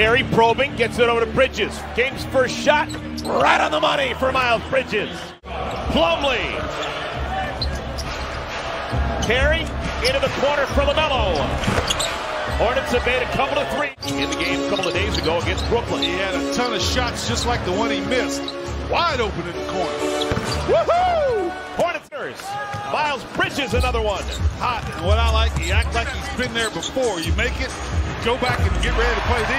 Terry probing, gets it over to Bridges. Game's first shot, right on the money for Miles Bridges. Plumlee. Terry into the corner for LaMelo. Hornets have made a couple of threes in the game a couple of days ago against Brooklyn. He had a ton of shots just like the one he missed. Wide open in the corner. Woohoo! Hornets. Miles Bridges, another one. Hot. And what I like, he acts like he's been there before. You make it, go back and get ready to play D.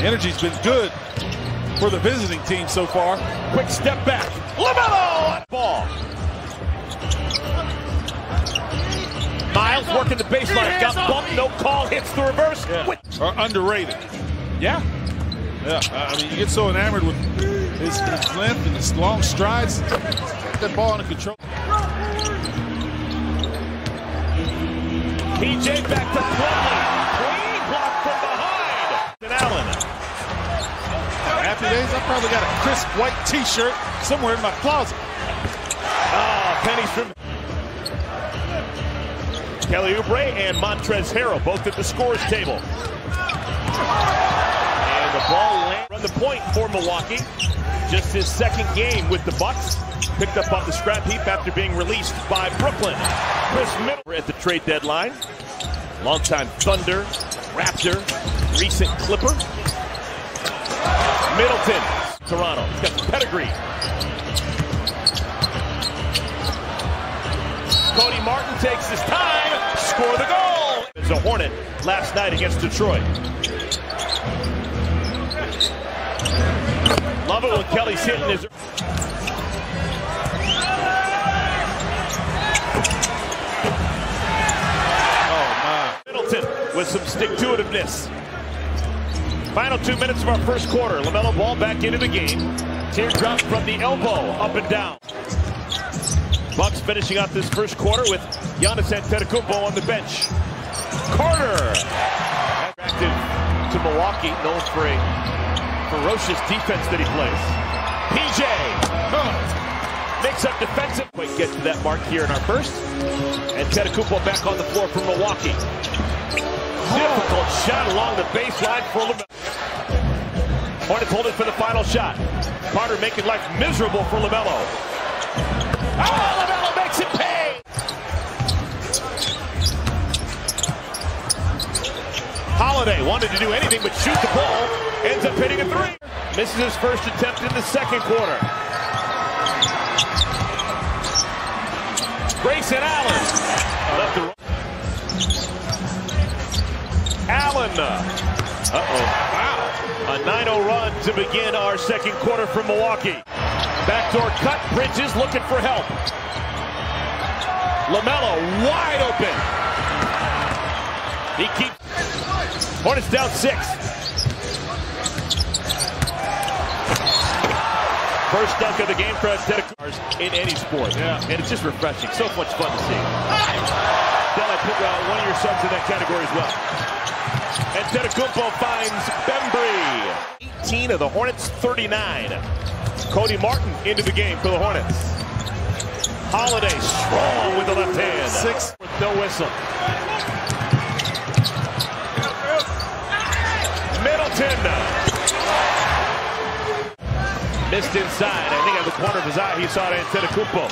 The energy's been good for the visiting team so far. Quick step back. LaMelo! Ball. Miles working the baseline. Got bumped, no call, hits the reverse. Yeah. Or underrated. Yeah. Yeah. I mean, you get so enamored with his length and his long strides. Get that ball under control. PJ back to Plumlee. Clean block from behind. And Allen. After days, I probably got a crisp white t-shirt somewhere in my closet. Ah, pennies from Kelly Oubre and Montrezl Harrell, both at the scores table. And the ball lands on the point for Milwaukee. Just his second game with the Bucks. Picked up off the scrap heap after being released by Brooklyn. Khris Middleton at the trade deadline. Longtime Thunder, Raptor, recent Clipper. Middleton, Toronto. He's got the pedigree. Cody Martin takes his time. Score the goal. It's a Hornet last night against Detroit. Love it when Kelly's hitting his... Oh, my. Middleton with some stick-to-itiveness. Final 2 minutes of our first quarter. LaMelo Ball back into the game. Teardrop from the elbow, up and down. Bucks finishing out this first quarter with Giannis Antetokounmpo on the bench. Carter. Attractive to Milwaukee, known for a ferocious defense that he plays. PJ. Mix up defensive. Wait, get to that mark here in our first. Antetokounmpo back on the floor for Milwaukee. Difficult shot along the baseline for LaMelo. Hornets hold it for the final shot. Carter making life miserable for LaMelo. Oh, LaMelo makes it pay! Holiday wanted to do anything but shoot the ball. Ends up hitting a three. Misses his first attempt in the second quarter. Grayson Allen. Left the Allen. Wow. A 9-0 run to begin our second quarter for Milwaukee. Backdoor cut. Bridges looking for help. LaMelo wide open. He keeps. Hornets down six. First dunk of the game for Antetokounmpo in any sport. Yeah. And it's just refreshing. So much fun to see. Then I picked out one of your subs in that category as well. Antetokounmpo finds Bembry. 18 of the Hornets, 39. Cody Martin into the game for the Hornets. Holiday strong with the left hand. Six with no whistle. Middleton. Missed inside. I think out of the corner of his eye he saw it. Antetokounmpo.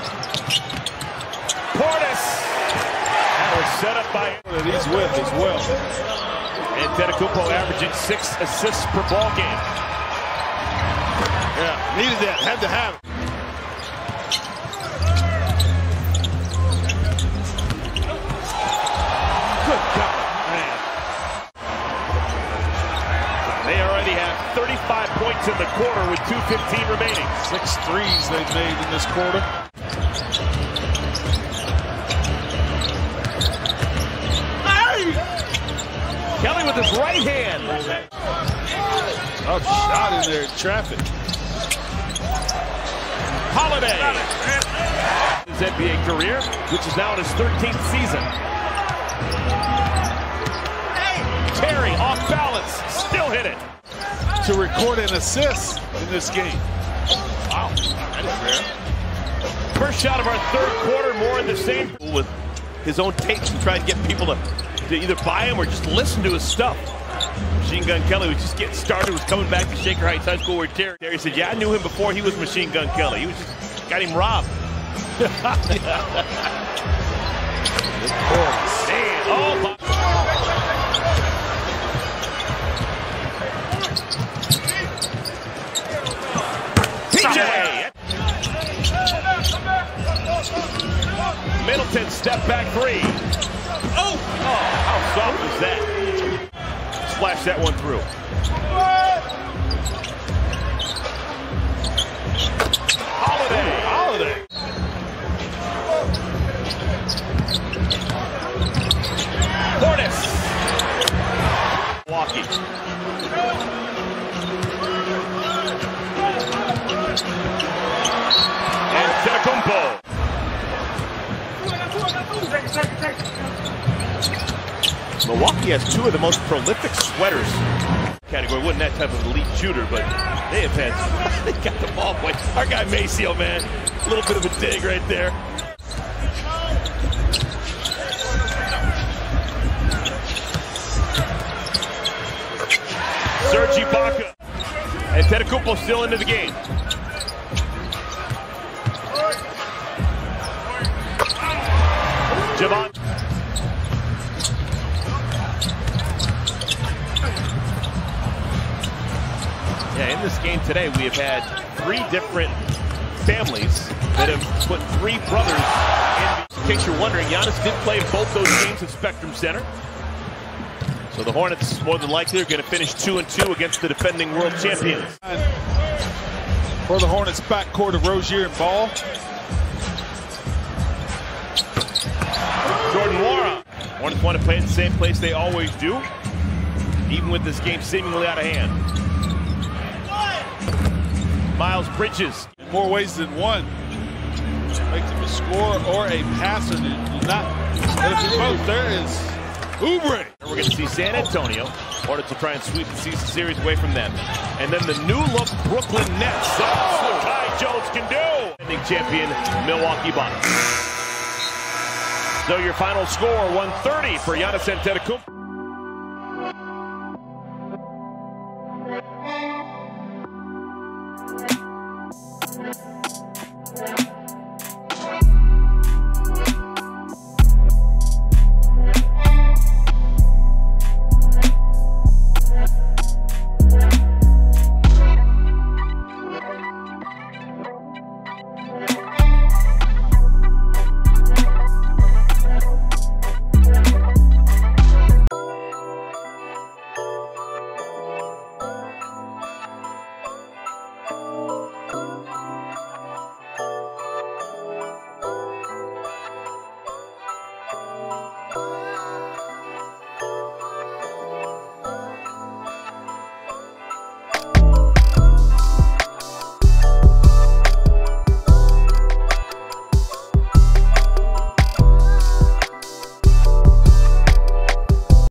Portis. That was set up by him. He's with as well. Antetokounmpo averaging 6 assists per ball game. Yeah, needed that. Had to have it. Good God, man. They already have 35 points in the quarter with 2:15 remaining. 6 threes they've made in this quarter. Kelly with his right hand. Tough shot in there in traffic. Holiday. His NBA career, which is now in his 13th season. Terry off balance, still hit it. To record an assist in this game. Wow, that is rare. First shot of our third quarter, more in the same. With his own takes and try to get people to to either buy him or just listen to his stuff. Machine Gun Kelly was just getting started, was coming back to Shaker Heights High School where Terry said, yeah, I knew him before he was Machine Gun Kelly. He was just, got him robbed. Middleton step back three. Oh, how soft was that? Splash that one through. Holiday. Portis. Milwaukee. Antetokounmpo. Milwaukee has two of the most prolific sweaters category. Wasn't that type of elite shooter, but they have had. They got the ball, boy. Our guy Maceo, man, a little bit of a dig right there. Sergi Ibaka and Antetokounmpo still into the game. Javon. Yeah, in this game today, we have had three different families that have put three brothers in. In case you're wondering, Giannis did play in both those games at Spectrum Center. So the Hornets, more than likely, are going to finish 2-2 against the defending world champions. For the Hornets, backcourt of Rozier and Ball. Jordan Wara. Hornets want to play in the same place they always do, even with this game seemingly out of hand. Miles Bridges. In more ways than one. Make them a scorer or a passer. Do not let it be both. There is Oubre. We're going to see San Antonio. Hornets will try and sweep the season series away from them. And then the new look Brooklyn Nets. That's what Kai Jones can do. Defending champion Milwaukee Bucks. So your final score, 130 for Giannis Antetokounmpo.